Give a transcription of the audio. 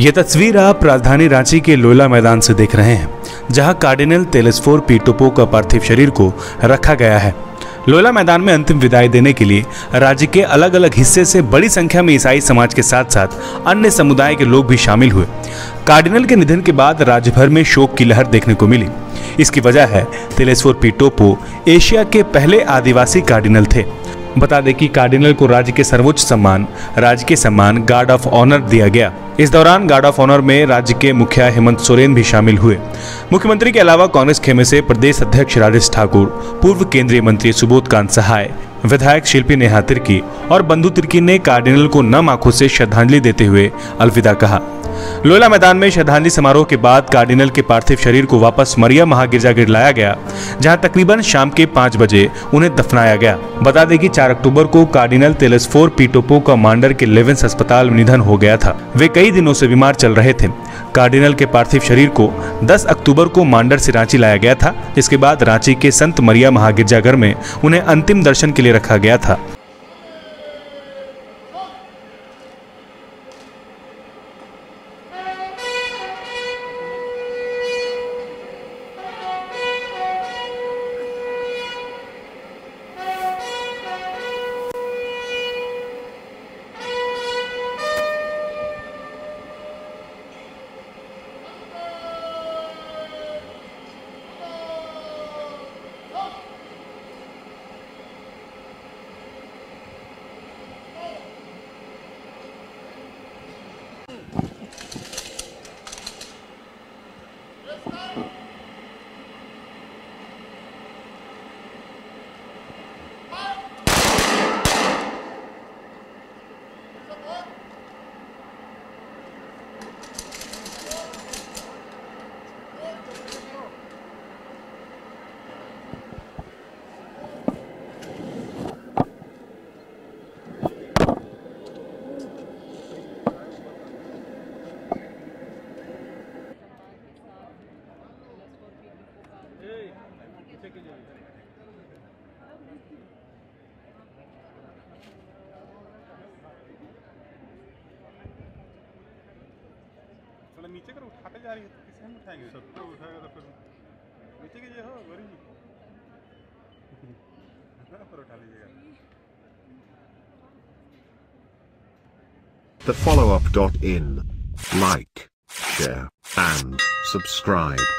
ये तस्वीर आप राजधानी रांची के लोला मैदान से देख रहे हैं, जहां कार्डिनल टेलेस्फोर पी. टोप्पो का पार्थिव शरीर को रखा गया है। लोला मैदान में अंतिम विदाई देने के लिए राज्य के अलग अलग हिस्से से बड़ी संख्या में ईसाई समाज के साथ साथ अन्य समुदाय के लोग भी शामिल हुए। कार्डिनल के निधन के बाद राज्य भर में शोक की लहर देखने को मिली। इसकी वजह है टेलेस्फोर पी. टोप्पो एशिया के पहले आदिवासी कार्डिनल थे। बता दें कि कार्डिनल को राज्य के सर्वोच्च सम्मान राजकीय सम्मान गार्ड ऑफ ऑनर दिया गया। इस दौरान गार्ड ऑफ ऑनर में राज्य के मुखिया हेमंत सोरेन भी शामिल हुए। मुख्यमंत्री के अलावा कांग्रेस खेमे से प्रदेश अध्यक्ष राजेश ठाकुर, पूर्व केंद्रीय मंत्री सुबोध कांत सहाय, विधायक शिल्पी नेहा तिर्की और बंधु तिर्की ने कार्डिनल को नम आंखों से श्रद्धांजलि देते हुए अलविदा कहा। लोला मैदान में श्रद्धांजलि समारोह के बाद कार्डिनल के पार्थिव शरीर को वापस मरिया महागिरजा गिर लाया गया, जहां तकरीबन शाम के 5 बजे उन्हें दफनाया गया। बता दें कि 4 अक्टूबर को कार्डिनल टेलेस्फोर पी. टोप्पो का मांडर के लेवेंस अस्पताल में निधन हो गया था। वे कई दिनों से बीमार चल रहे थे। कार्डिनल के पार्थिव शरीर को 10 अक्टूबर को मांडर से रांची लाया गया था, जिसके बाद रांची के संत मरिया महागिरजाघर में उन्हें अंतिम दर्शन के लिए रखा गया था। नीचे कर उठाते जा रही है, किसे हम उठाएंगे? सबको उठाएगा तो फिर नीचे के हो गरीब पर उठा लीजिएगा। The follow-up.in, like, share and subscribe.